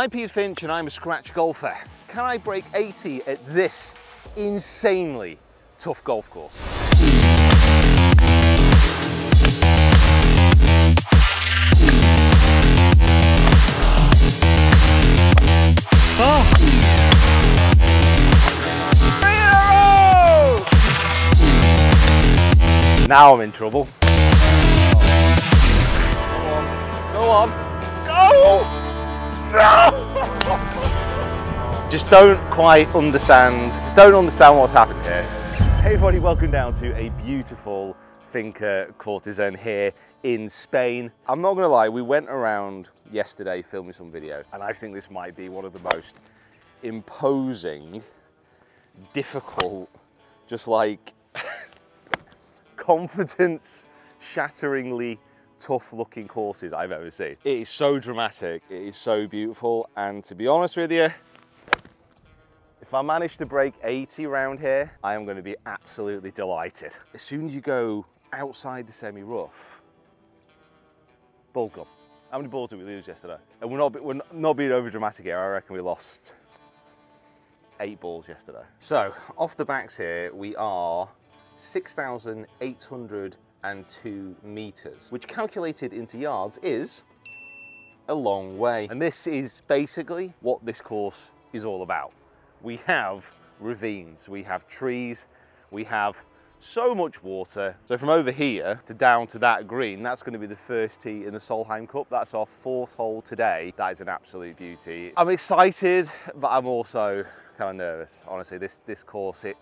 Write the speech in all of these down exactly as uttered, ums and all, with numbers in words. I'm Peter Finch and I'm a scratch golfer. Can I break eighty at this insanely tough golf course? Oh. Three in a row! Now I'm in trouble. Go on. Go! No! Just don't quite understand, just don't understand what's happened here. Hey everybody, welcome down to a beautiful Finca Cortesín here in Spain. I'm not gonna lie, we went around yesterday filming some videos, and I think this might be one of the most imposing, difficult, just like confidence-shatteringly tough looking courses I've ever seen. It is so dramatic, it is so beautiful, and to be honest with you, if I manage to break eighty round here, I am going to be absolutely delighted. As soon as you go outside the semi-rough, ball's gone. How many balls did we lose yesterday? And we're not, we're not being over dramatic here, I reckon we lost eight balls yesterday. So, off the backs here, we are six thousand eight hundred and two meters, which calculated into yards is a long way. And this is basically what this course is all about. We have ravines, we have trees, we have so much water. So from over here to down to that green, that's going to be the first tee in the Solheim Cup. That's our fourth hole today. That is an absolute beauty. I'm excited, but I'm also kind of nervous. Honestly, this, this course, it,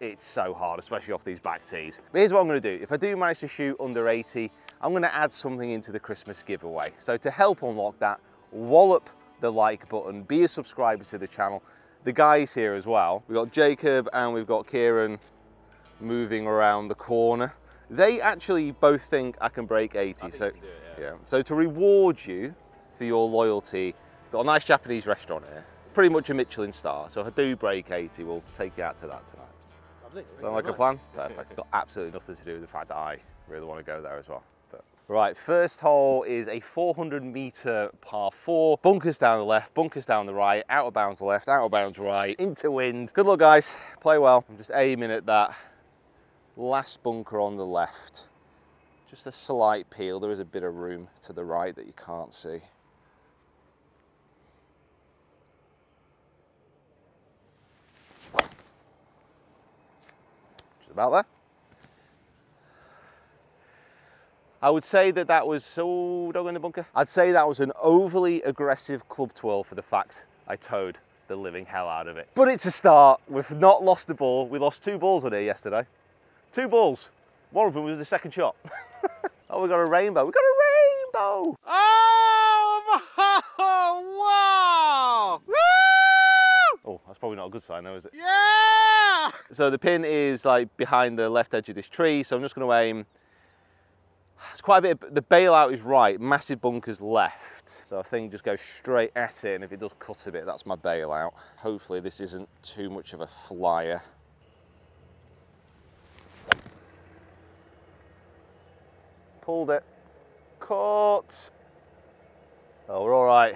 it's so hard, especially off these back tees. But here's what I'm going to do. If I do manage to shoot under eighty, I'm going to add something into the Christmas giveaway. So to help unlock that, wallop the like button, be a subscriber to the channel. The guys here as well. We've got Jacob and we've got Kieran moving around the corner. They actually both think I can break eighty. So, can do it, yeah. Yeah. So to reward you for your loyalty, got a nice Japanese restaurant here. Pretty much a Michelin star. So if I do break eighty, we'll take you out to that tonight. Sound like a plan? Perfect. It's got absolutely nothing to do with the fact that I really want to go there as well. But. Right, first hole is a four hundred meter par four. Bunkers down the left, bunkers down the right, out of bounds left, out of bounds right, into wind. Good luck, guys. Play well. I'm just aiming at that last bunker on the left. Just a slight peel. There is a bit of room to the right that you can't see. About there. I would say that that was so dog in the bunker. I'd say that was an overly aggressive club twirl for the fact I towed the living hell out of it. But it's a start. We've not lost the ball. We lost two balls on here yesterday. Two balls. One of them was the second shot. Oh, we got a rainbow. We got a rainbow. Oh, wow! Woo! Oh, that's probably not a good sign though, is it? Yeah. So the pin is like behind the left edge of this tree, so I'm just going to aim. It's quite a bit of, the bailout is right, massive bunkers left. So I think just go straight at it, and if it does cut a bit, that's my bailout. Hopefully this isn't too much of a flyer. Pulled it. Caught. Oh, we're all right.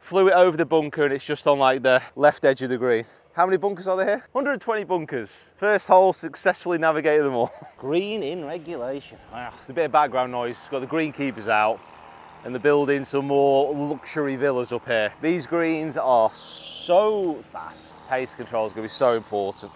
Flew it over the bunker, and it's just on like the left edge of the green. How many bunkers are there here? one hundred twenty bunkers. First hole, successfully navigated them all. Green in regulation. Wow. It's a bit of background noise. It's got the green keepers out and they're building some more luxury villas up here. These greens are so fast. Pace control is going to be so important.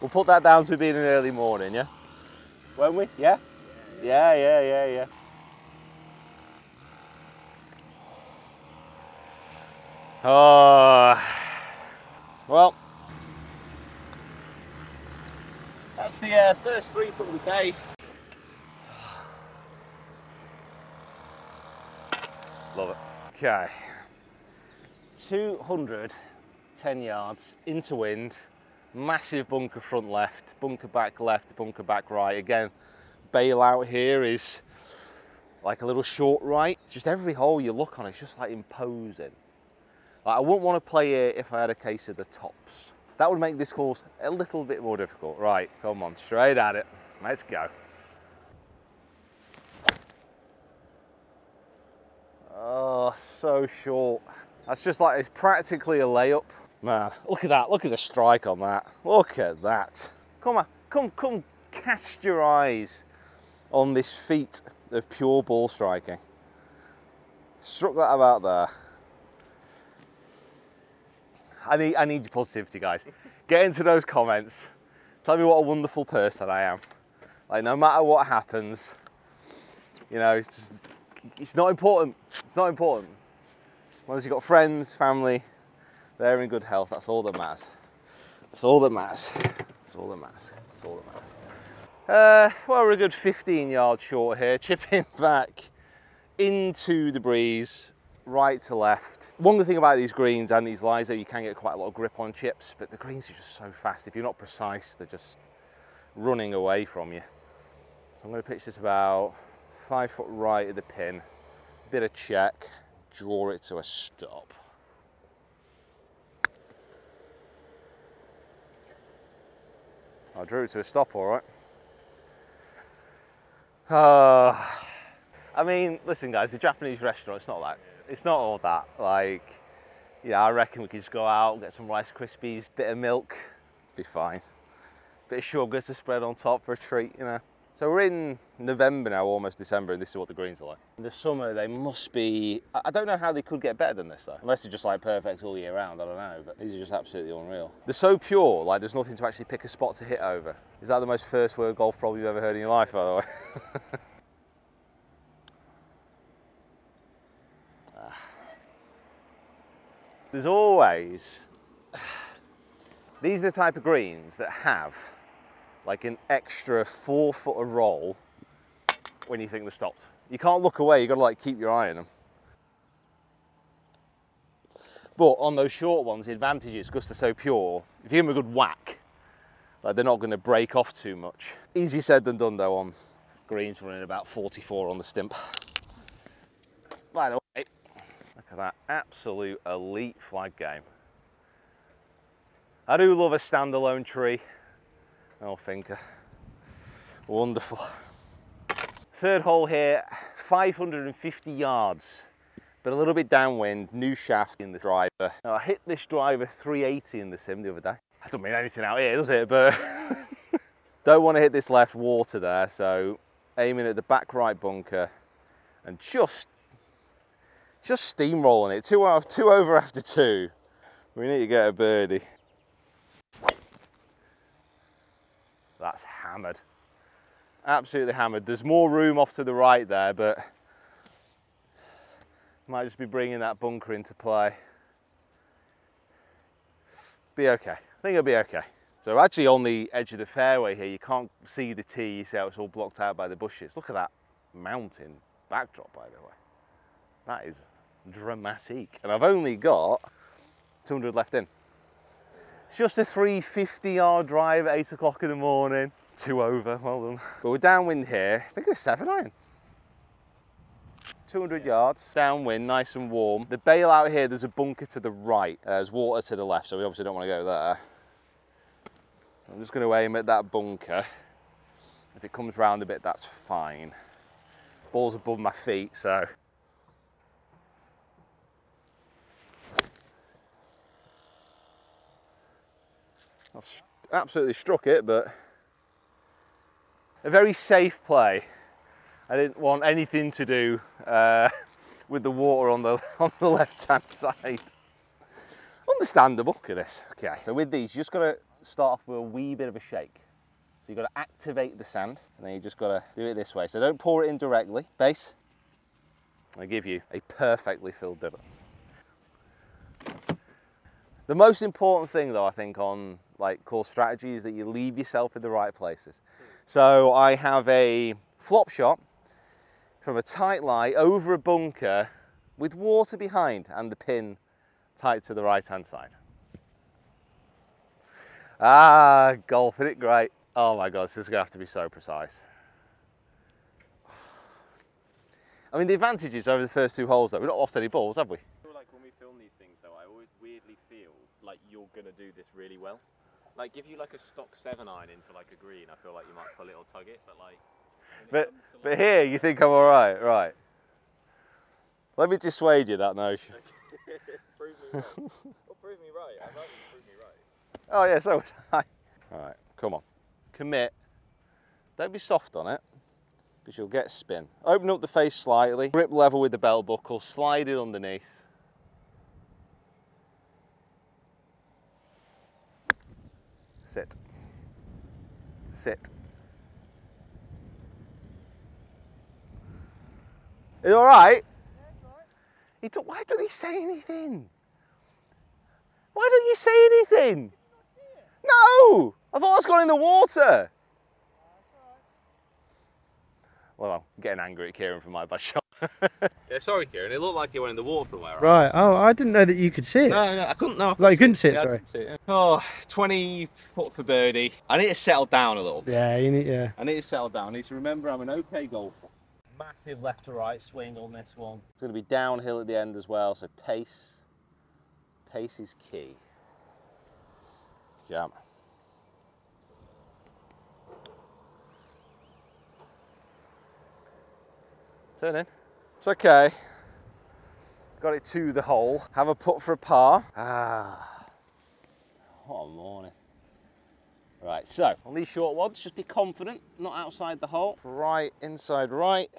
We'll put that down to being an early morning, yeah? Won't we? Yeah? Yeah, yeah, yeah, yeah. Oh. Well. That's the uh, first three for the day. Love it. Okay. two hundred ten yards into wind. Massive bunker front left, bunker back left, bunker back right. Again, bailout here is like a little short right. Just every hole you look on, it's just like imposing. Like, I wouldn't want to play here if I had a case of the tops. That would make this course a little bit more difficult. Right, come on, straight at it. Let's go. Oh, so short. That's just like, it's practically a layup. Man, look at that, look at the strike on that. Look at that. Come on, come, come cast your eyes on this feat of pure ball striking. Struck that about there. I need, I need your positivity, guys. Get into those comments. Tell me what a wonderful person I am. Like, no matter what happens, you know, it's, just, it's not important. It's not important. As long as you've got friends, family, they're in good health, that's all that matters. That's all that matters. That's all that matters. That's all that matters. Uh, well, we're a good fifteen yards short here, chipping back into the breeze, right to left. One good thing about these greens and these lies, though, you can get quite a lot of grip on chips, but the greens are just so fast. If you're not precise, they're just running away from you. So I'm going to pitch this about five foot right of the pin, bit of check, draw it to a stop. I drew it to a stop, all right. Uh, I mean, listen, guys, the Japanese restaurant, it's not that, it's not all that. Like, yeah, I reckon we could just go out, get some Rice Krispies, bit of milk, be fine. Bit of sugar to spread on top for a treat, you know. So we're in November now, almost December, and this is what the greens are like. In the summer, they must be, I don't know how they could get better than this, though. Unless they're just like perfect all year round, I don't know, but these are just absolutely unreal. They're so pure, like there's nothing to actually pick a spot to hit over. Is that the most first word golf problem you've ever heard in your life, by the way? There's always, these are the type of greens that have like an extra four foot of roll when you think they're stopped. You can't look away, you've got to like keep your eye on them. But on those short ones, the advantage is because they're so pure, if you give them a good whack, like they're not going to break off too much. Easier said than done though on greens running about forty-four on the stimp. By the way, look at that absolute elite flag game. I do love a standalone tree. La Finca. Wonderful. Third hole here, five hundred fifty yards, but a little bit downwind, new shaft in the driver. Now, I hit this driver three eighty in the sim the other day. That doesn't mean anything out here, does it? But don't want to hit this left water there, so aiming at the back right bunker and just just steamrolling it. Two out, two over after two. We need to get a birdie. That's hammered. Absolutely hammered. There's more room off to the right there, but might just be bringing that bunker into play. Be okay. I think it'll be okay. So actually on the edge of the fairway here, you can't see the tee. You see how it's all blocked out by the bushes. Look at that mountain backdrop, by the way. That is dramatic. And I've only got two hundred left in. It's just a three fifty yard drive at eight o'clock in the morning. Two over, well done. But we're downwind here. I think it's seven iron. two hundred yards, downwind, nice and warm. The bailout here, there's a bunker to the right. Uh, there's water to the left, so we obviously don't want to go there. I'm just going to aim at that bunker. If it comes round a bit, that's fine. Ball's above my feet, so. I absolutely struck it, but a very safe play. I didn't want anything to do uh, with the water on the on the left-hand side. Understandable. Look at this. Okay. So with these, you just got to start off with a wee bit of a shake. So you've got to activate the sand, and then you just got to do it this way. So don't pour it in directly. Base. I give you a perfectly filled divot. The most important thing, though, I think on like course strategy is that you leave yourself in the right places. So I have a flop shot from a tight lie over a bunker with water behind and the pin tight to the right-hand side. Ah, golf, isn't it great? Oh my God, this is gonna have to be so precise. I mean, the advantages over the first two holes, though, we've not lost any balls, have we? I feel like when we film these things, though, I always weirdly feel like you're going to do this really well. Like, give you like a stock seven iron into like a green, I feel like you might pull it or tug it, but like... But, it but like, here, you think I'm all right, right. Let me dissuade you that notion. Prove me right. Well, prove me right. I'd like you to prove me right. Oh, yeah, so would I. All right, come on. Commit. Don't be soft on it, because you'll get spin. Open up the face slightly, grip level with the belt buckle, slide it underneath. Sit. Sit. Are you all right? He don't, why don't he say anything? Why don't you say anything? No! I thought that's gone in the water. Well, I'm getting angry at Kieran for my bad shot. Yeah, sorry, Kieran. It looked like he went in the water for a while. Right. Oh, I didn't know that you could see it. No, no, I couldn't. No, I couldn't, like, you couldn't see it. Sorry. I couldn't see it. Oh, twenty foot for birdie. I need to settle down a little bit. Yeah, you need. Yeah. I need to settle down. I need to remember I'm an okay golfer. Massive left to right swing on this one. It's going to be downhill at the end as well, so pace, pace is key. Yeah. Turn in. It's okay. Got it to the hole. Have a putt for a par. Ah, what a morning. Right, so on these short ones, just be confident, not outside the hole. Right, inside right.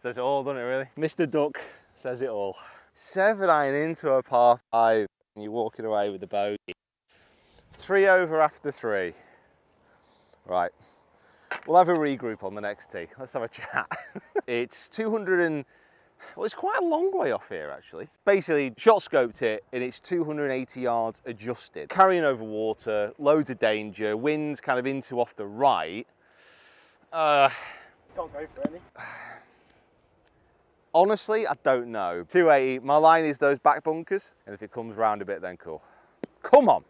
Says it all, doesn't it, really? Mister Duck says it all. Seven iron into a par five, and you're walking away with the bogey. Three over after three. Right, we'll have a regroup on the next tee. Let's have a chat. It's two hundred and, well, it's quite a long way off here, actually. Basically, shot scoped it, and it's two hundred eighty yards adjusted. Carrying over water, loads of danger, wind's kind of into off the right. Uh, Can't go for any. Honestly, I don't know. two eighty, my line is those back bunkers, and if it comes round a bit, then cool. Come on.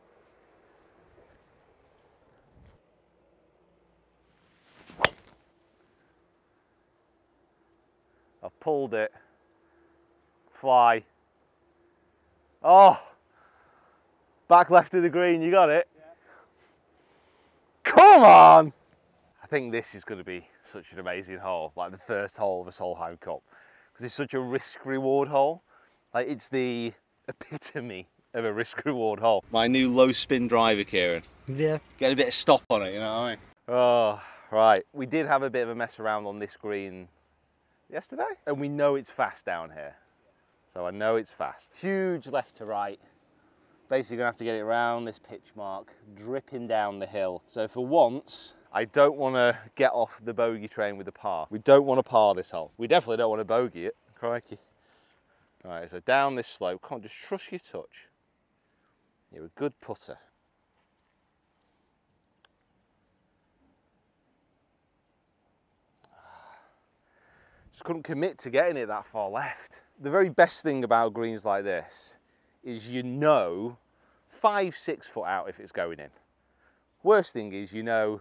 I've pulled it. Fly. Oh, back left of the green, you got it? Yeah. Come on. I think this is going to be such an amazing hole, like the first hole of a Solheim Cup. Because it's such a risk-reward hole. Like, it's the epitome of a risk-reward hole. My new low-spin driver, Kieran. Yeah. Get a bit of stop on it, you know what I mean? Oh, right. We did have a bit of a mess around on this green yesterday. And we know it's fast down here. So I know it's fast. Huge left to right. Basically, going to have to get it around this pitch mark, dripping down the hill. So for once, I don't want to get off the bogey train with a par. We don't want to par this hole. We definitely don't want to bogey it. Crikey. All right, so down this slope. Come on, just trust your touch. You're a good putter. Just couldn't commit to getting it that far left. The very best thing about greens like this is you know five, six foot out if it's going in. Worst thing is you know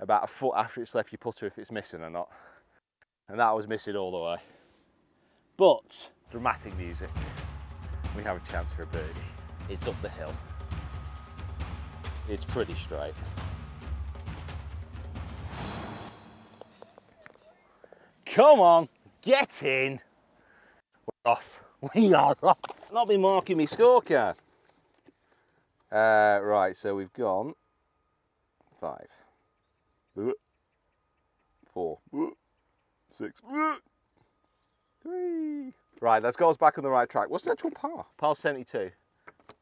about a foot after it's left your putter if it's missing or not. And that was missing all the way. But, dramatic music. We have a chance for a birdie. It's up the hill. It's pretty straight. Come on, get in. We're off, we are off. Not be marking me scorecard. Uh, right, so we've gone five. Four, six, three. Right, that's got us back on the right track. What's the actual par? Par seventy-two.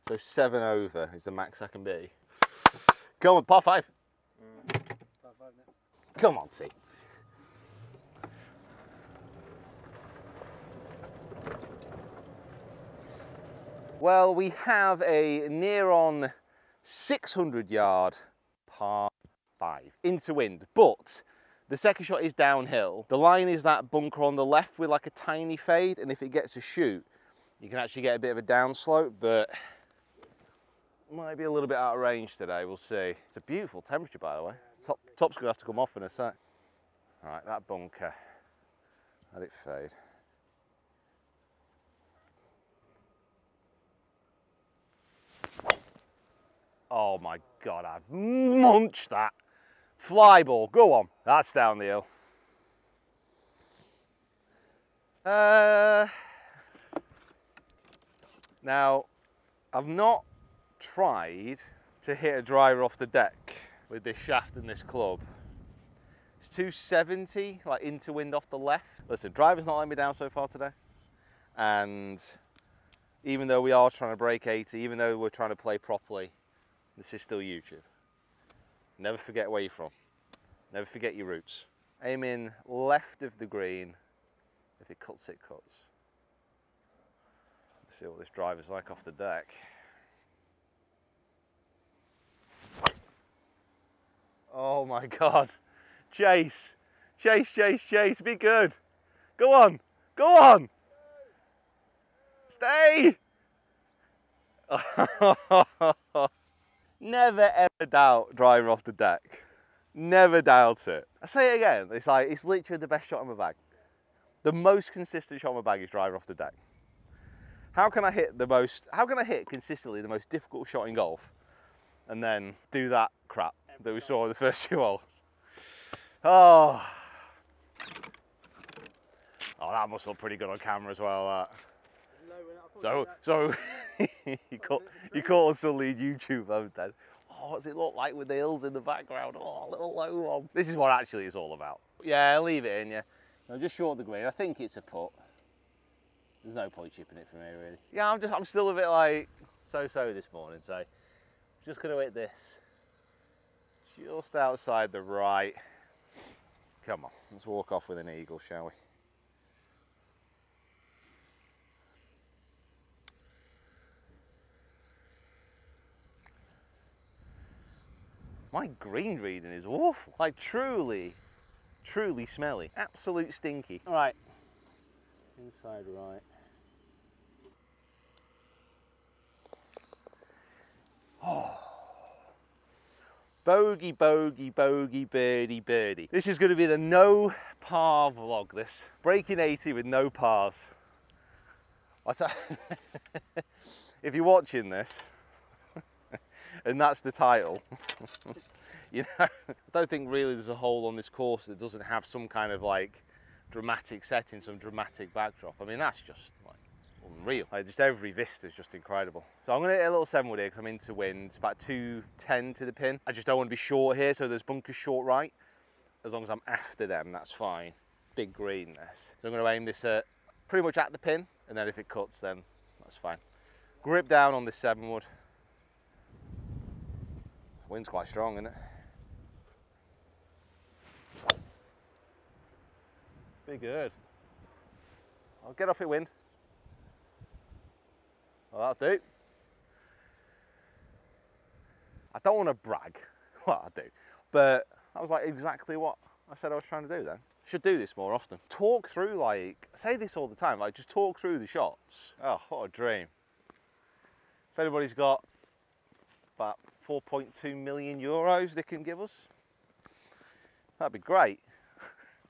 So seven over is the max I can be. Come on, par five. Mm. Par five next. Come on, T. Well, we have a near on six hundred yard par five into wind, but The second shot is downhill. The line is that bunker on the left with like a tiny fade, and if it gets a shoot, you can actually get a bit of a downslope, but might be a little bit out of range today, we'll see. It's a beautiful temperature, by the way. Top, top's gonna have to come off in a sec. All right, that bunker, let it fade. Oh my God, I've munched that. Fly ball, go on. That's down the hill. Uh, now, I've not tried to hit a driver off the deck with this shaft and this club. It's two seventy, like into wind off the left. Listen, driver's not letting me down so far today. And even though we are trying to break eighty, even though we're trying to play properly, this is still YouTube. Never forget where you're from. Never forget your roots. Aim in left of the green. If it cuts, it cuts. Let's see what this driver's like off the deck. Oh my God. Chase. Chase, chase, chase. Be good. Go on. Go on. Stay. Never ever doubt driver off the deck. Never doubt it. I say it again, it's like, it's literally the best shot in my bag. The most consistent shot in my bag is driver off the deck. How can I hit the most, how can I hit consistently the most difficult shot in golf and then do that crap that we saw in the first two holes? Oh. Oh, that must look pretty good on camera as well, that. So, so you caught you caught us on lead YouTube, haven't you? Oh, what's it look like with the hills in the background? Oh, a little low one. This is what actually it's all about. Yeah, leave it in, yeah. No, just short the green. I think it's a putt. There's no point chipping it for me, really. Yeah, I'm just, I'm still a bit like so-so this morning, so I'm just gonna hit this. Just outside the right. Come on, let's walk off with an eagle, shall we? My green reading is awful. Like truly, truly smelly. Absolute stinky. All right, inside right. Oh. Bogey, bogey, bogey, birdie, birdie. This is gonna be the no par vlog, this. Breaking eighty with no pars. If you're watching this, and that's the title. You know, I don't think really there's a hole on this course that doesn't have some kind of like dramatic setting, some dramatic backdrop. I mean, that's just like unreal. Like, just every vista is just incredible. So I'm gonna hit a little seven wood here because I'm into wind. It's about two ten to the pin. I just don't want to be short here, so there's bunkers short right. As long as I'm after them, that's fine. Big green this. So I'm gonna aim this uh, pretty much at the pin, and then if it cuts, then that's fine. Grip down on this seven wood. Wind's quite strong, isn't it? Be good. I'll get off it, wind. Well, that'll do. I don't want to brag. Well, I do. But that was like exactly what I said I was trying to do then. Should do this more often. Talk through, like, I say this all the time, like, just talk through the shots. Oh, what a dream. If anybody's got that four point two million euros they can give us, that'd be great.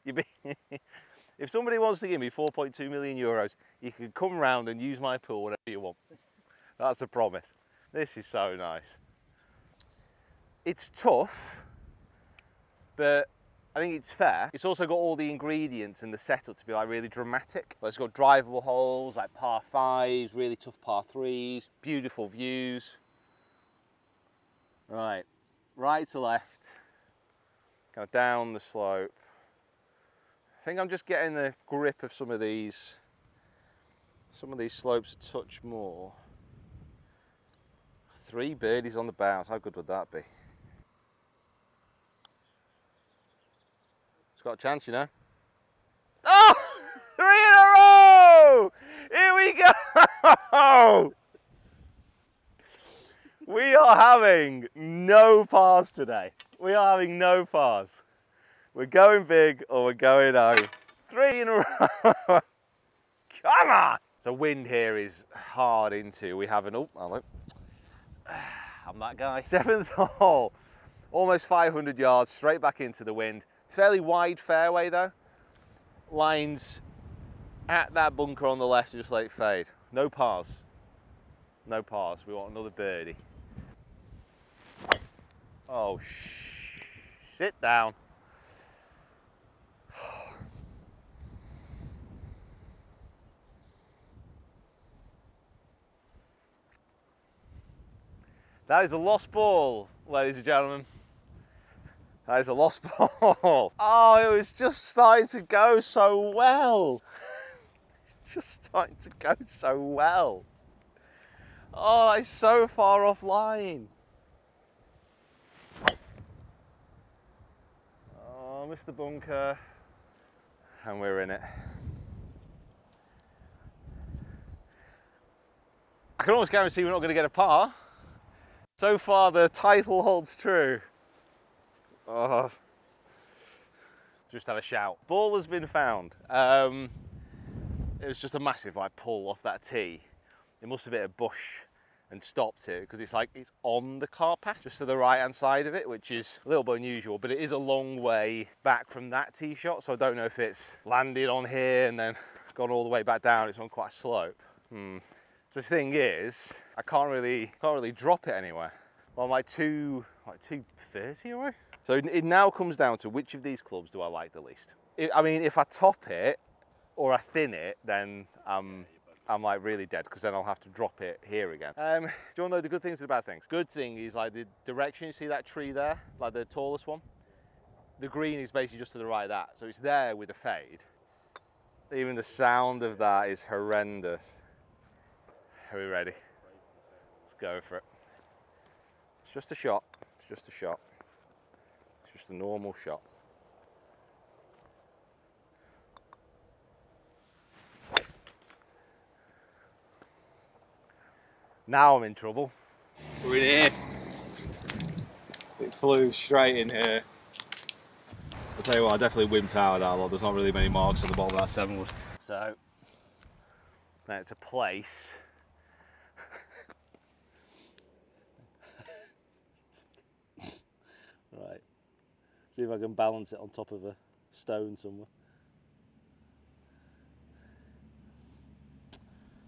You'd be if somebody wants to give me four point two million euros, you can come round and use my pool whenever you want. That's a promise. This is so nice. It's tough, but I think it's fair. It's also got all the ingredients and the setup to be like really dramatic. But it's got drivable holes, like par fives, really tough par threes, beautiful views. Right, right to left, kind of down the slope. I think I'm just getting the grip of some of these, some of these slopes a touch more. Three birdies on the bounce, how good would that be? It's got a chance, you know. Oh, three in a row! Here we go! We are having no pars today. We are having no pars. We're going big or we're going home. Three in a row. Come on! So wind here is hard into. We have an, oh, hello. I'm that guy. Seventh hole, almost five hundred yards, straight back into the wind. It's fairly wide fairway though. Lines at that bunker on the left and just let it fade. No pars, no pars. We want another birdie. Oh, sh sit down. That is a lost ball, ladies and gentlemen. That is a lost ball. Oh, it was just starting to go so well. Just starting to go so well. Oh, that is so far off line. Oh, missed the bunker. And we're in it. I can almost guarantee we're not going to get a par. So far, the title holds true. Oh. Just had a shout. Ball has been found. Um, it was just a massive like pull off that tee. It must have hit a bush and stopped it because it's like it's on the car path, just to the right-hand side of it, which is a little bit unusual, but it is a long way back from that tee shot, so I don't know if it's landed on here and then gone all the way back down. It's on quite a slope. Hmm. The thing is, I can't really, can't really drop it anywhere. Well, my two, like two thirty away. So it now comes down to which of these clubs do I like the least. It, I mean, if I top it or I thin it, then I'm, I'm like really dead because then I'll have to drop it here again. Um, do you want to know the good things and the bad things? Good thing is like the direction. You see that tree there, like the tallest one. The green is basically just to the right of that, so it's there with a fade. Even the sound of that is horrendous. Are we ready? Let's go for it. It's just a shot. It's just a shot. It's just a normal shot. Now I'm in trouble. We're in here. It flew straight in here. I'll tell you what, I definitely wimped out of that lot. There's not really many marks on the bottom of that seven wood. So, now it's a place. Right, see if I can balance it on top of a stone somewhere.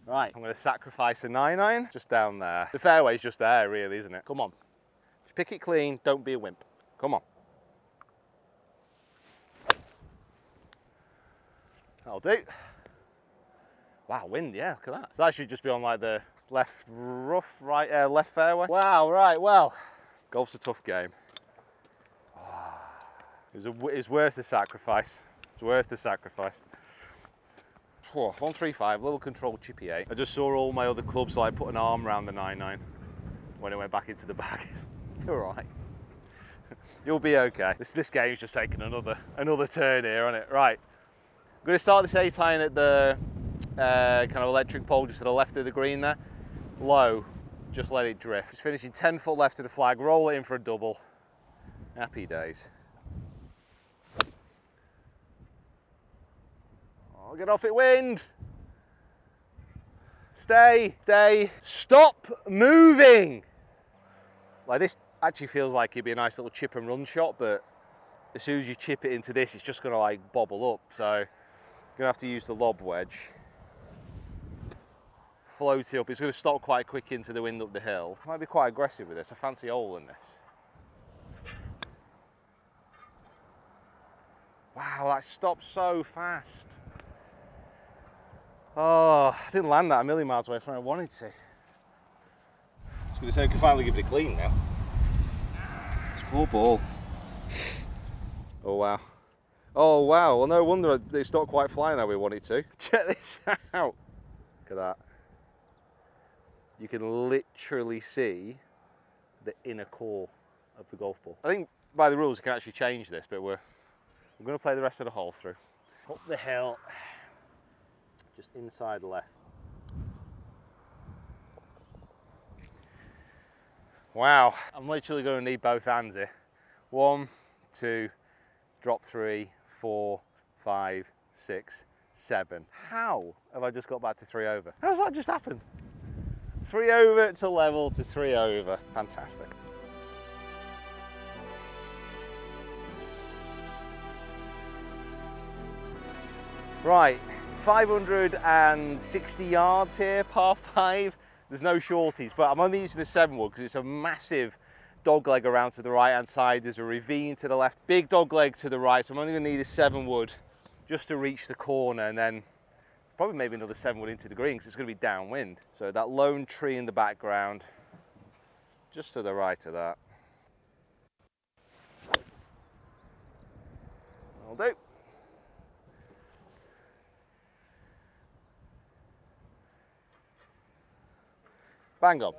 Right, I'm going to sacrifice a nine iron just down there. The fairway's just there really, isn't it? Come on, just pick it clean, don't be a wimp. Come on. That'll do. Wow, wind, yeah, look at that. So that should just be on like the left rough, right, uh, left fairway. Wow, right, well, golf's a tough game. It was, a, it was worth the sacrifice. It's worth the sacrifice. Oh, one three five, little control chippy eight. I just saw all my other clubs like put an arm around the nine nine when it went back into the bag. You're all right. You'll be okay. This this game's just taken another another turn here, isn't it? Right. I'm going to start this eight iron at the uh, kind of electric pole just to the left of the green there. Low. Just let it drift. It's finishing ten foot left of the flag. Roll it in for a double. Happy days. I'll get off it, wind. Stay, stay. Stop moving. Like this actually feels like it'd be a nice little chip and run shot, but as soon as you chip it into this, it's just gonna like bobble up. So you're gonna have to use the lob wedge. Float it up. It's gonna stop quite quick into the wind up the hill. Might be quite aggressive with this. I fancy hole in this. Wow, that stopped so fast. Oh, I didn't land that a million miles away from where I wanted to. I was going to say, we can finally give it a clean now. It's a poor ball. Oh, wow. Oh, wow. Well, no wonder it's not quite flying how we want it to. Check this out. Look at that. You can literally see the inner core of the golf ball. I think by the rules, you can actually change this, but we're, we're going to play the rest of the hole through. Up the hill. Just inside left. Wow, I'm literally going to need both hands here. One, two, drop three, four, five, six, seven. How have I just got back to three over? How has that just happened? Three over to level to three over. Fantastic. Right, five hundred sixty yards here, par five. There's no shorties, but I'm only using the seven wood because it's a massive dogleg around to the right-hand side. There's a ravine to the left, big dogleg to the right, so I'm only going to need a seven wood just to reach the corner, and then probably maybe another seven wood into the green because it's going to be downwind. So that lone tree in the background, just to the right of that. That'll do. Bang on.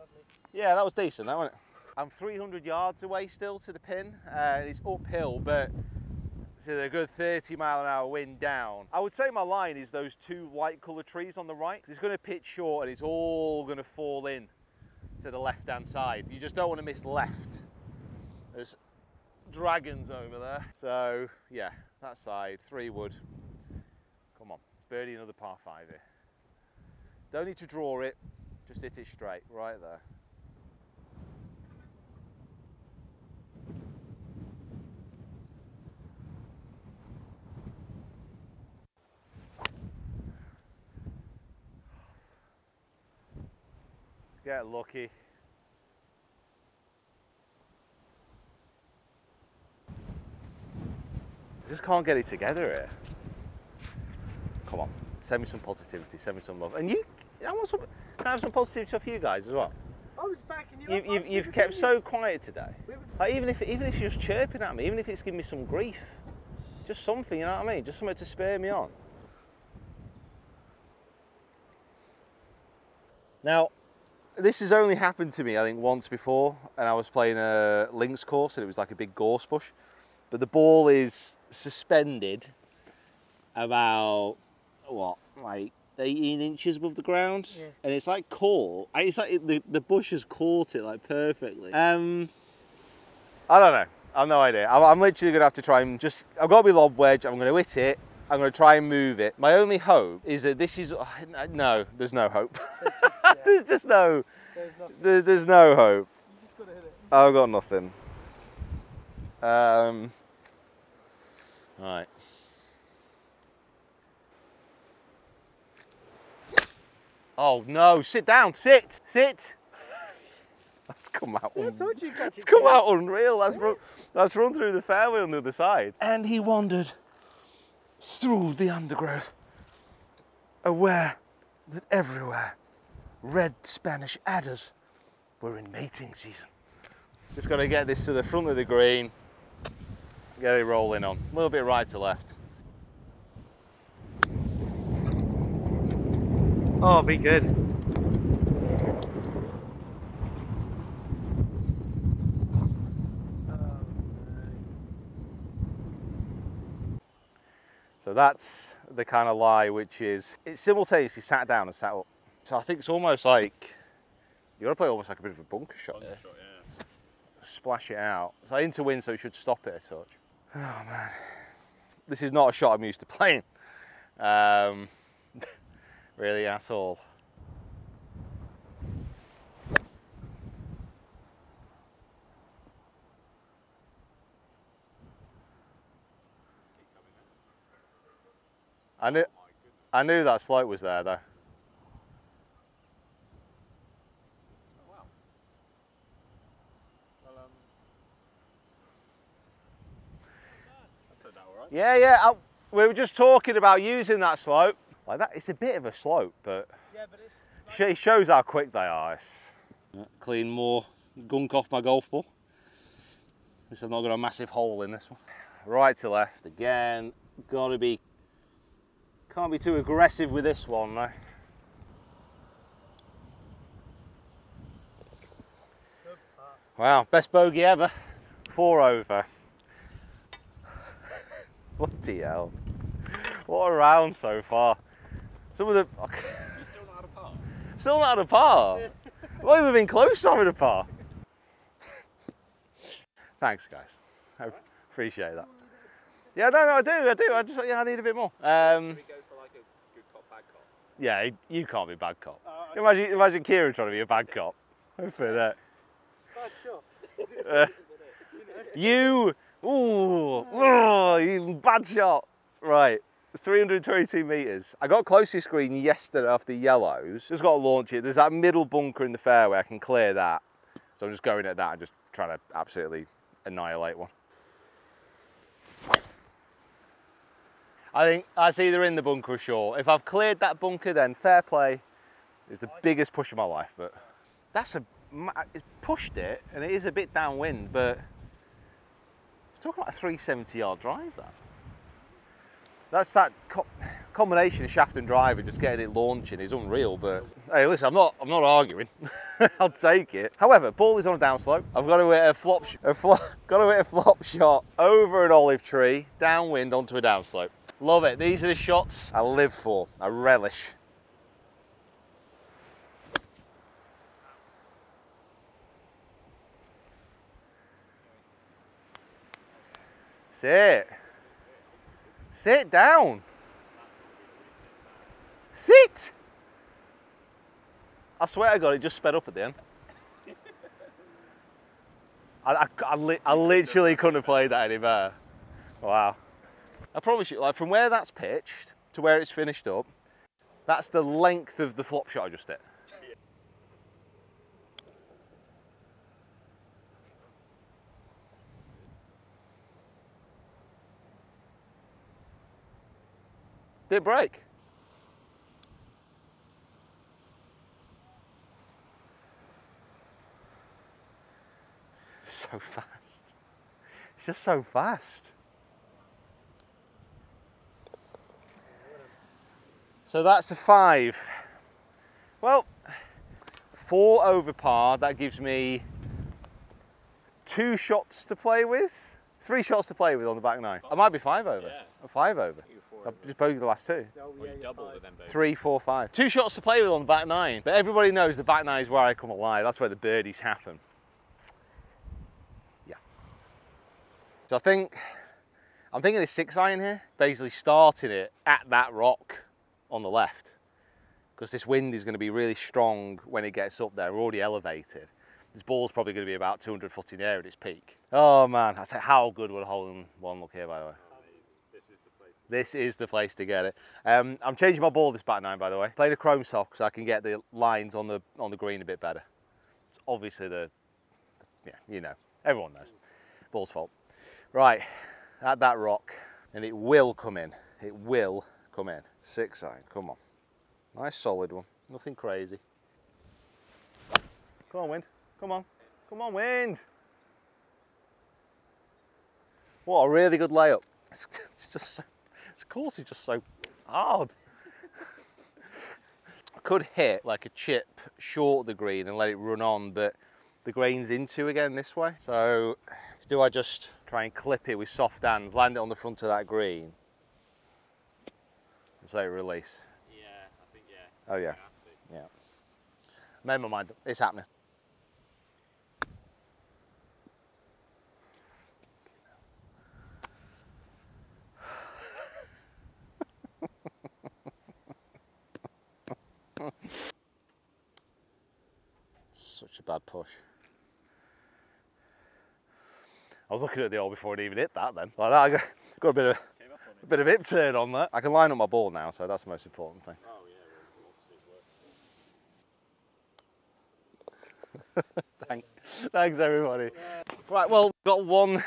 Yeah, that was decent, that wasn't it? I'm three hundred yards away still to the pin. Uh, it's uphill, but it's a good thirty mile an hour wind down. I would say my line is those two light coloured trees on the right. It's going to pitch short and it's all going to fall in to the left hand side. You just don't want to miss left. There's dragons over there. So, yeah, that side, three wood. Come on, it's birdie another par five here. Don't need to draw it. Just hit it straight, right there. Get lucky. I just can't get it together here. Come on, send me some positivity, send me some love. And you, I want some. Can I have some positive stuff for you guys as well? I was backing you up. You've, you've, you've kept so quiet today. Like even if even if you're just chirping at me, even if it's giving me some grief, just something, you know what I mean? Just something to spur me on. Now, this has only happened to me, I think, once before, and I was playing a links course, and it was like a big gorse bush, but the ball is suspended about what, like eighteen inches above the ground, yeah. And it's like caught. It's like it, the, the bush has caught it like perfectly. Um, I don't know. I've no idea. I'm, I'm literally going to have to try and just. I've got to be lob wedge. I'm going to hit it. I'm going to try and move it. My only hope is that this is. No, there's no hope. There's just, yeah. There's just no. There's, there, there's no hope. You just gotta hit it. I've got nothing. Um. All right. Oh no, sit down, sit, sit. That's come out, See, I told you, it's come out unreal. That's, yeah. run, that's run through the fairway on the other side. And he wandered through the undergrowth, aware that everywhere red Spanish adders were in mating season. Just got to get this to the front of the green, get it rolling on. A little bit right to left. Oh, be good. So that's the kind of lie which is, it's simultaneously sat down and sat up. So I think it's almost like, you gotta play almost like a bit of a bunker shot here. Shot, yeah. Splash it out. It's like into wind, so it should stop it a touch. Oh man. This is not a shot I'm used to playing. Um, Really, at all. I knew, I knew that slope was there, though. Oh, wow. Well, um, I took that all right. Yeah, yeah. I, we were just talking about using that slope. Like that, it's a bit of a slope, but, yeah, but it's like... it shows how quick they are. It's... Clean more gunk off my golf ball. At least I've not got a massive hole in this one. Right to left again. Gotta be, can't be too aggressive with this one though. Wow, best bogey ever. Four over. Bloody hell. What a round so far. Some of the... Okay. You're still not out of par. Still not out of par? Well, we've been close to having a par. Thanks, guys. I appreciate that. Yeah, no, no, I do, I do. I just, yeah, I need a bit more. Um, Should we go for like a good cop, bad cop? Yeah, you can't be bad cop. Oh, okay. Imagine, imagine Kieran trying to be a bad cop. Hopefully that. Bad shot. Uh, you, ooh, oh, you bad shot. Right, three hundred twenty-two metres. I got close to screen yesterday after yellows. Just got to launch it. There's that middle bunker in the fairway. I can clear that. So I'm just going at that and just trying to absolutely annihilate one. I think that's either in the bunker or short. If I've cleared that bunker, then fair play is the biggest push of my life. But that's a, it's pushed it, and it is a bit downwind, but it's talking about a three seventy yard drive, that. That's that co combination of shaft and driver, just getting it launching is unreal, but hey, listen, I'm not, I'm not arguing. I'll take it. However, ball is on a downslope. I've got to hit a flop, a flop, got to hit a flop shot over an olive tree, downwind onto a downslope. Love it. These are the shots I live for. I relish. Sit. Sit down. Sit. I swear to God, it just sped up at the end. I, I, I, li I literally couldn't have played that any better. Wow. I promise you, like, from where that's pitched to where it's finished up, that's the length of the flop shot I just hit. Did it break? So fast. It's just so fast. So that's a five. Well, four over par, that gives me two shots to play with. Three shots to play with on the back nine. I might be five over. Yeah. A five over. I just bogeyed the last two. Oh, yeah, double then, Three, four, five. Two shots to play with on the back nine. But everybody knows the back nine is where I come alive. That's where the birdies happen. Yeah. So I think, I'm thinking a six iron here. Basically starting it at that rock on the left, because this wind is going to be really strong when it gets up there. We're already elevated. This ball's probably going to be about two hundred foot in the air at its peak. Oh man, I tell you, how good would a hole-in one look here, by the way. This is the place. This is the place to get it. Um, I'm changing my ball this back nine, by the way. Playing a chrome sock so I can get the lines on the on the green a bit better. It's obviously the, yeah, you know, everyone knows. Ball's fault. Right, at that rock, and it will come in. It will. Come in, six iron, come on. Nice solid one, nothing crazy. Come on wind, come on, come on wind. What a really good layup. It's, it's just so, this course is just so hard. I could hit like a chip short of the green and let it run on, but the grain's into again this way. So do I just try and clip it with soft hands, land it on the front of that green? So release. Yeah, I think, yeah. Oh, yeah. Yeah. Made my mind up. It's happening. Such a bad push. I was looking at the hole before it even hit that then. Like that, I got, got a bit of... A bit of hip turn on that. I can line up my ball now, so that's the most important thing. Oh yeah, Thanks. Thanks everybody. Right, well, we've got one,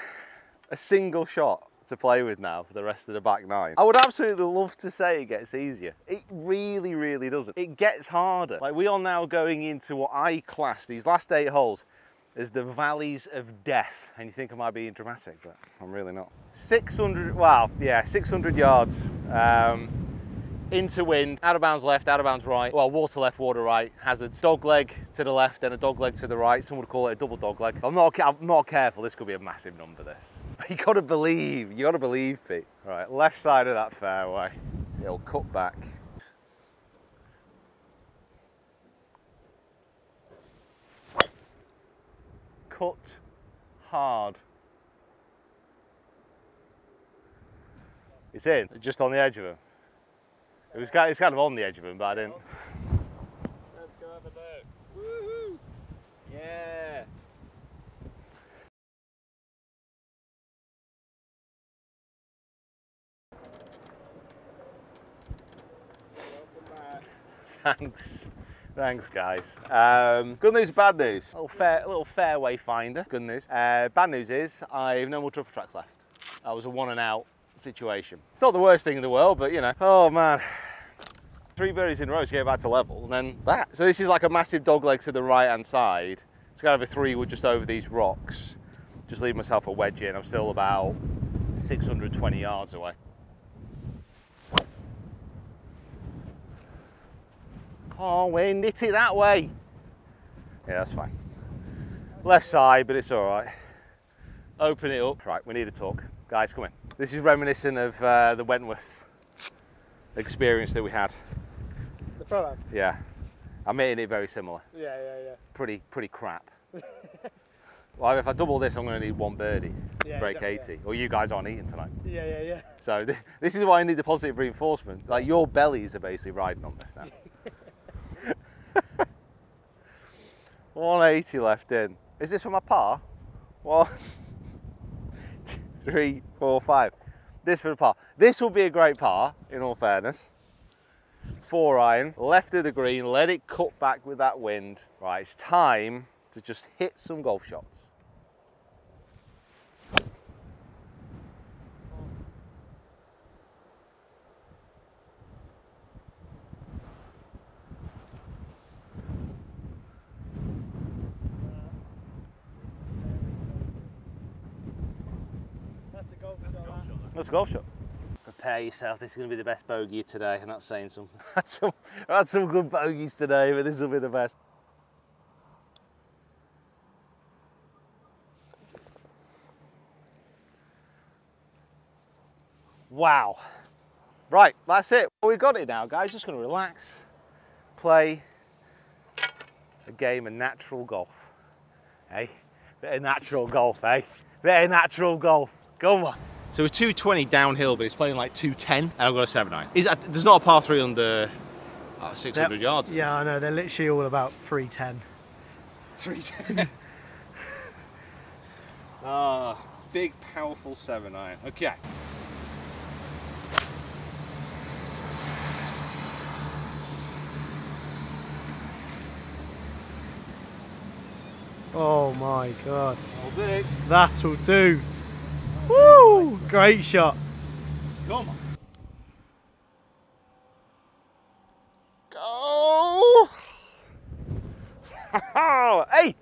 a single shot to play with now for the rest of the back nine. I would absolutely love to say it gets easier. It really, really doesn't. It gets harder. Like, we are now going into what I class these last eight holes as the valleys of death. And you think I might be dramatic, but I'm really not. six hundred, wow, yeah, six hundred yards. Um, into wind, out of bounds left, out of bounds right. Well, water left, water right, hazards. Dog leg to the left, then a dog leg to the right. Some would call it a double dog leg. I'm not, I'm not careful, this could be a massive number, this. But you gotta believe, you gotta believe, Pete. All right, left side of that fairway. It'll cut back. Cut hard. It's in, just on the edge of him. It was kind of, it's kind of on the edge of him, but I didn't. Let's go have a boat. Woohoo! Yeah! Welcome back. Thanks. Thanks, guys. Um, good news, bad news. A little, fair, a little fairway finder, good news. Uh, bad news is I've no more triple tracks left. I was a one and out situation. It's not the worst thing in the world, but you know, oh man. Three birdies in a row to get back to level, and then that. So this is like a massive dog leg to the right-hand side. It's kind of a three wood just over these rocks. Just leave myself a wedge in. I'm still about six hundred twenty yards away. Oh, we knit it that way. Yeah, that's fine. Left side, but it's all right. Open it up. Right, we need a talk. Guys, come in. This is reminiscent of uh, the Wentworth experience that we had. The product? Yeah. I'm making it very similar. Yeah, yeah, yeah. Pretty, pretty crap. Well, if I double this, I'm going to need one birdie to yeah, break exactly, eighty. Yeah. Or you guys aren't eating tonight. Yeah, yeah, yeah. So th this is why I need the positive reinforcement. Like, your bellies are basically riding on this now. one eighty left in. Is this for my par? One, two, three, four, five. This for the par. This will be a great par, in all fairness. Four iron, left of the green, let it cut back with that wind. Right, it's time to just hit some golf shots. That's a golf shot. Prepare yourself, this is going to be the best bogey today. I'm not saying something. I've had some, I've had some good bogeys today, but this will be the best. Wow. Right, that's it. We've got it now, guys. Just going to relax, play a game of natural golf. Hey, bit of natural golf, eh? Bit of natural golf. Come on. So it's two twenty downhill, but it's playing like two ten, and I've got a seven iron. Is that, there's not a par three under uh, six hundred they're, yards. Yeah, I know. They're literally all about three ten. three ten? Ah, oh, big, powerful seven iron. Okay. Oh my God. That'll do. That'll do. Woo! Great shot. Come on. Go! Hey!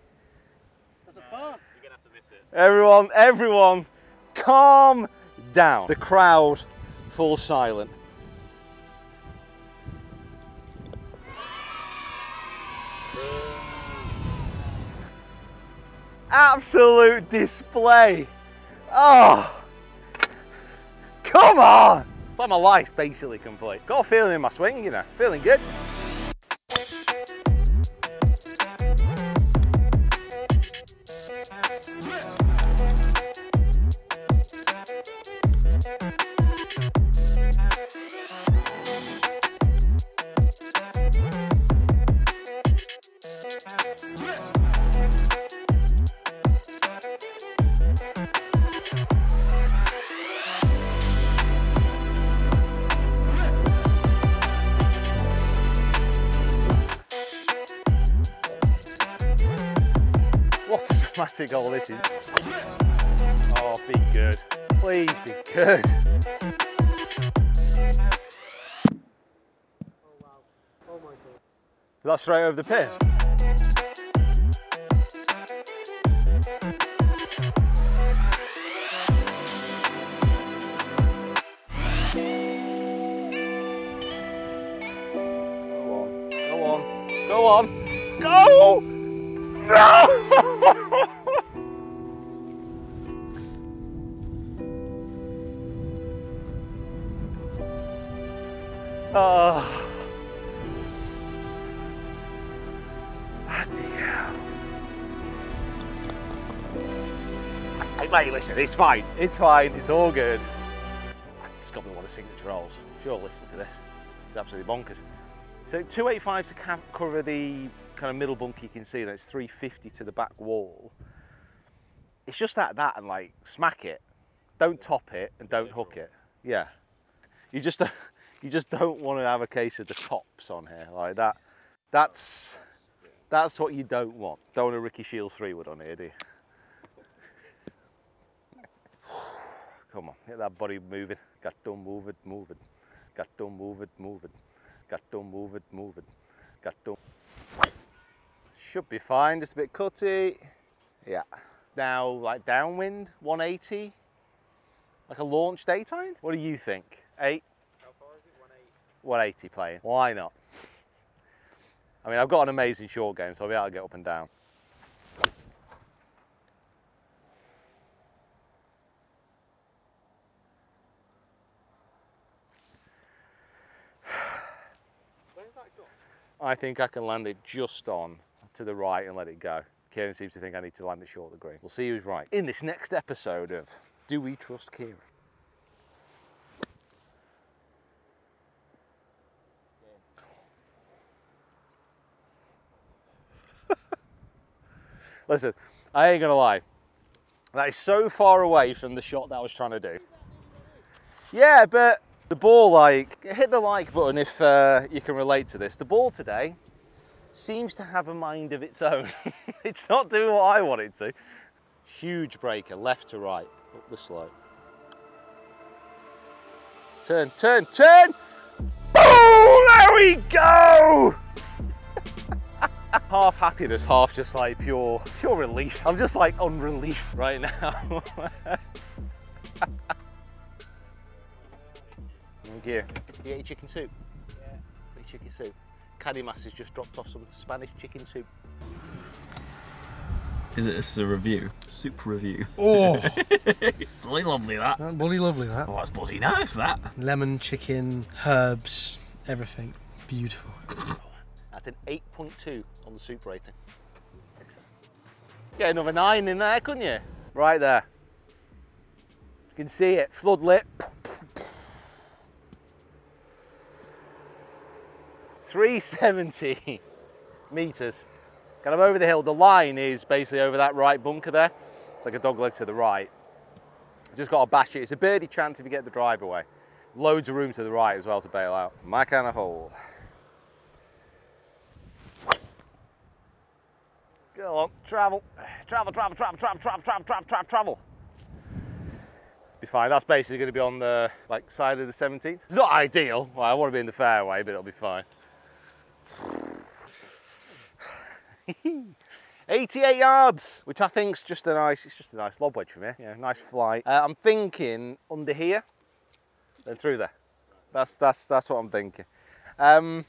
That's a par. You're gonna have to miss it. Everyone, everyone, calm down. The crowd falls silent. Absolute display. Oh, come on! It's like my life basically complete. Got a feeling in my swing, you know, feeling good. Goal this is. Oh, be good. Please be good. Oh wow. Oh my God. That's straight over the pin. Go on. Go on. Go on. Go! No! Oh, bloody hell. Hey, mate, listen, it's fine. It's fine. It's all good. I It's got to be one of signature holes, surely. Look at this. It's absolutely bonkers. So two eighty-five to cap cover the kind of middle bunk you can see, and it's three fifty to the back wall. It's just that, that, and like, smack it. Don't top it and don't hook it. Yeah. You just, you just don't want to have a case of the tops on here. Like that, that's, that's what you don't want. Don't want a Ricky Shield three wood on here, do you? Come on, get that body moving. Got to move it, move it. Got to move it, move it. Got to move it, move it. Got to. Should be fine, just a bit cutty. Yeah. Now, like downwind, one eighty. Like a launch daytime? What do you think? Eight? How far is it? one eighty. one eighty playing. Why not? I mean, I've got an amazing short game, so I'll be able to get up and down. Where's that gone? I think I can land it just on to the right and let it go. Kieran seems to think I need to land it short of the green. We'll see who's right in this next episode of Do We Trust Kieran? Listen, I ain't gonna lie. That is so far away from the shot that I was trying to do. Yeah, but the ball, like, hit the like button if uh, you can relate to this. The ball today seems to have a mind of its own. It's not doing what I want it to. Huge breaker, left to right, up the slope. Turn, turn, turn! Boom! There we go! Half happiness, half just like pure, pure relief. I'm just like on relief right now. Oh dear. You ate your chicken soup? Yeah. Big chicken soup. Caddymass has just dropped off some Spanish chicken soup. Is it, this is a review? Soup review. Oh! Bloody lovely that. That's bloody lovely that. Oh, that's bloody nice that. Lemon, chicken, herbs, everything. Beautiful. That's an eight point two on the soup rating. Get another nine in there, couldn't you? Right there. You can see it, floodlit. three seventy metres. Kind of over the hill. The line is basically over that right bunker there. It's like a dog leg to the right. Just got to bash it. It's a birdie chance if you get the drive away. Loads of room to the right as well to bail out. My kind of hole. Go on, travel. Travel, travel, travel, travel, travel, travel, travel, travel, travel. Be fine. That's basically going to be on the like side of the seventeenth. It's not ideal. Well, I want to be in the fairway, but it'll be fine. eighty-eight yards, which I think's just a nice, it's just a nice lob wedge from here. Yeah, nice flight. Uh, I'm thinking under here, then through there. That's that's that's what I'm thinking. Um,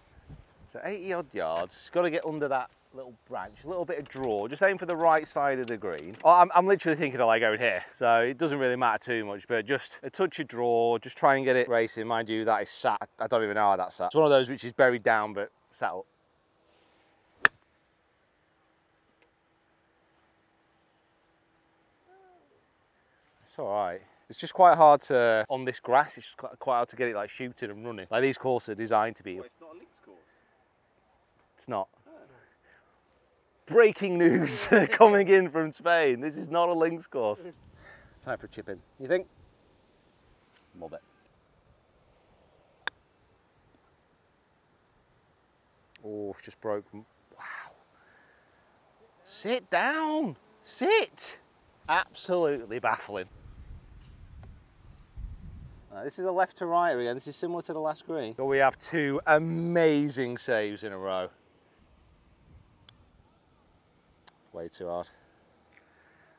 so eighty odd yards. Got to get under that little branch, a little bit of draw. Just aim for the right side of the green. Oh, I'm, I'm literally thinking of like going here, so it doesn't really matter too much. But just a touch of draw. Just try and get it racing. Mind you, that is sat. I don't even know how that's sat. It's one of those which is buried down but sat up. It's all right. It's just quite hard to, on this grass, it's just quite, quite hard to get it like shooting and running. Like these courses are designed to be. Well, it's not a links course. It's not. Oh. Breaking news coming in from Spain. This is not a links course. Time for a chip in. You think? Mob it. Oh, it's just broke. Wow. Sit down. Sit. Absolutely baffling. Uh, this is a left to right again. This is similar to the last green. But we have two amazing saves in a row. Way too hard.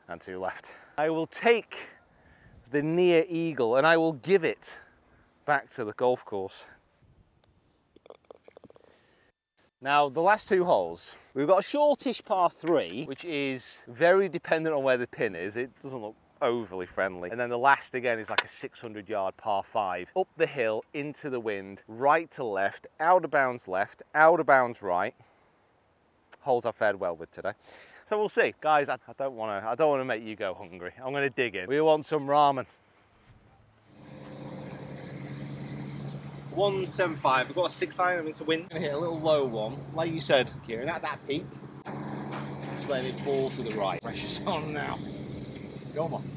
And two left. I will take the near eagle and I will give it back to the golf course. Now, the last two holes, we've got a shortish par three, which is very dependent on where the pin is. It doesn't look overly friendly. And then the last again is like a six hundred yard par five, up the hill, into the wind, right to left, out of bounds left, out of bounds right. Holes I fared well with today. So we'll see. Guys, I don't want to, I don't want to make you go hungry. I'm going to dig in. We want some ramen. one seventy-five. I've got a six iron. I'm in to win. I'm gonna hit a little low one, like you said, Kieran, at that peak. Just letting it fall to the right. Pressure's on now. Come on.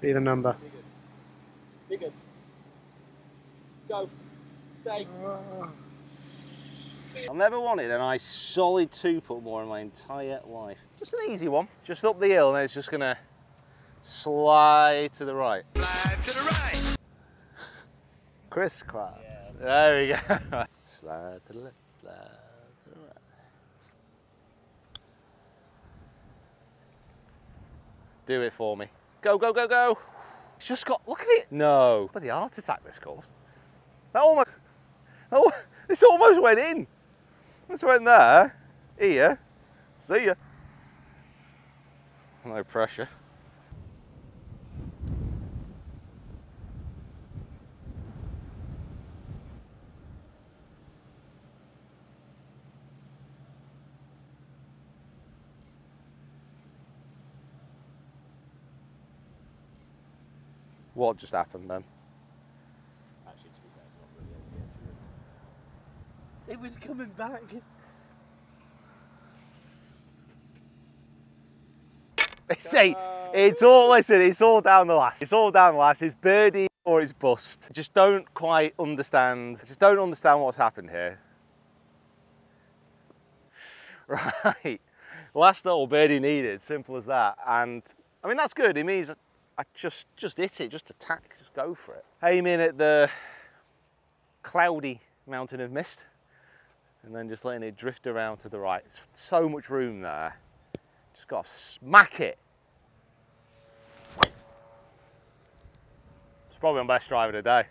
Be the number. Be good. Be good. Go. Stay. I've never wanted a nice solid two putt more in my entire life. Just an easy one. Just up the hill and it's just gonna slide to the right. Slide to the right. Crisscross. Yeah, there we go. Slide to the left, slide to the right. Do it for me. Go, go, go, go. It's just got, look at it. No. Bloody heart attack this course. That almost, oh, this almost went in. This went there, here, see ya. No pressure. What just happened then? Actually, to be fair, it's not really on the edge. It was coming back. See, it's all, listen, it's all down the last. It's all down the last. It's birdie or it's bust. I just don't quite understand. I just don't understand what's happened here. Right. Last little birdie needed, simple as that. And I mean, that's good. It means I just, just hit it, just attack, just go for it. Aim in at the cloudy mountain of mist and then just letting it drift around to the right. It's so much room there. Just got to smack it. It's probably my best drive of the day.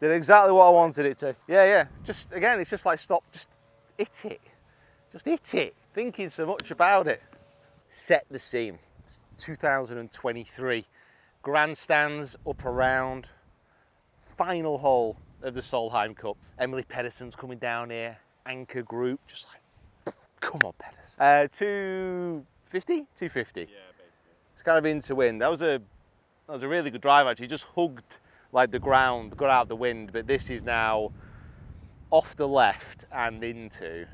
Did exactly what I wanted it to. Yeah, yeah, just again, it's just like stop, just hit it. Just hit it, thinking so much about it. Set the scene. two thousand twenty-three grandstands up around, final hole of the Solheim Cup. Emily Pedersen's coming down here, anchor group, just like, come on Pedersen. Uh, two fifty, two fifty. Yeah, basically. It's kind of in to wind. That was a that was a really good drive actually. Just hugged like the ground, got out the wind, but this is now off the left and into.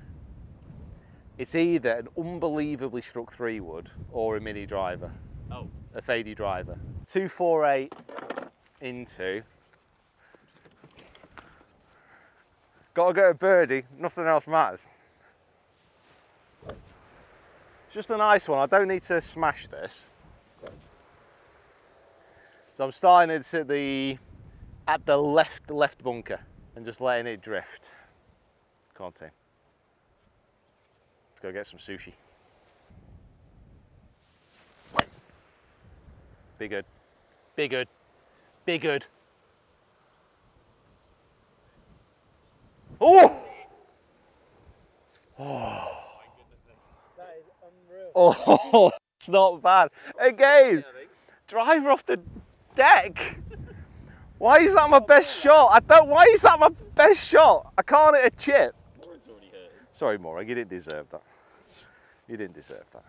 It's either an unbelievably struck three wood or a mini driver. Oh. A fadey driver. two forty-eight into. Gotta get a birdie, nothing else matters. It's just a nice one, I don't need to smash this. So I'm starting it at the, at the left, left bunker and just letting it drift. Come on team. Go get some sushi. Be good. Be good. Be good. Oh! Oh! Oh my goodness. That is unreal. Oh, it's not bad. Again, driver off the deck. Why is that my best shot? I don't. Why is that my best shot? I can't hit a chip. Sorry, Morag, you didn't deserve that. You didn't deserve that.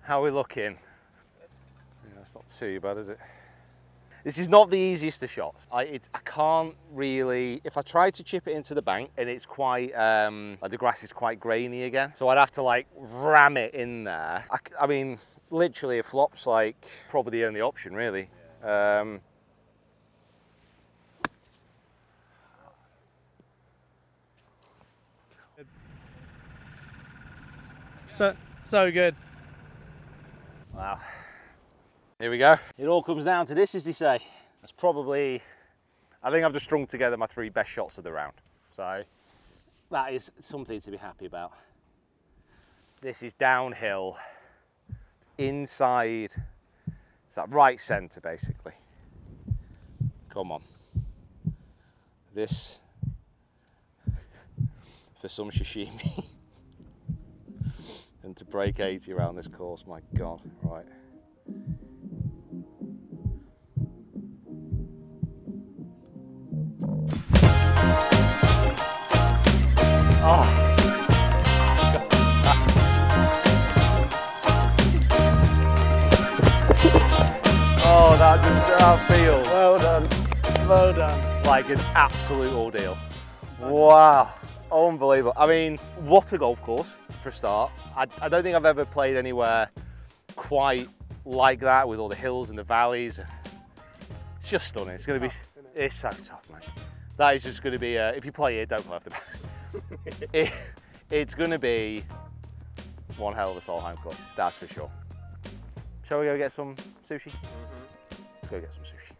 How are we looking? Yeah, that's not too bad, is it? This is not the easiest of shots. I, it, I can't really, if I try to chip it into the bank and it's quite, um, like the grass is quite grainy again, so I'd have to like ram it in there. I, I mean, literally it flops like probably the only option really. Yeah. Um, So, so good. Wow. Here we go. It all comes down to this, as they say. That's probably, I think I've just strung together my three best shots of the round. So that is something to be happy about. This is downhill, inside, it's that right centre basically. Come on. This, for some sashimi. And to break eighty around this course, my God, right. Oh. Oh, that just, that feel. Well done, well done. Like an absolute ordeal. Wow, unbelievable. I mean, what a golf course for a start. I, I don't think I've ever played anywhere quite like that, with all the hills and the valleys. It's just stunning. It's going to be, it's so tough, mate. That is just going to be, a, if you play it, don't play off the back. it, it's going to be one hell of a Solheim Cup, that's for sure. Shall we go get some sushi? Mm-hmm. Let's go get some sushi.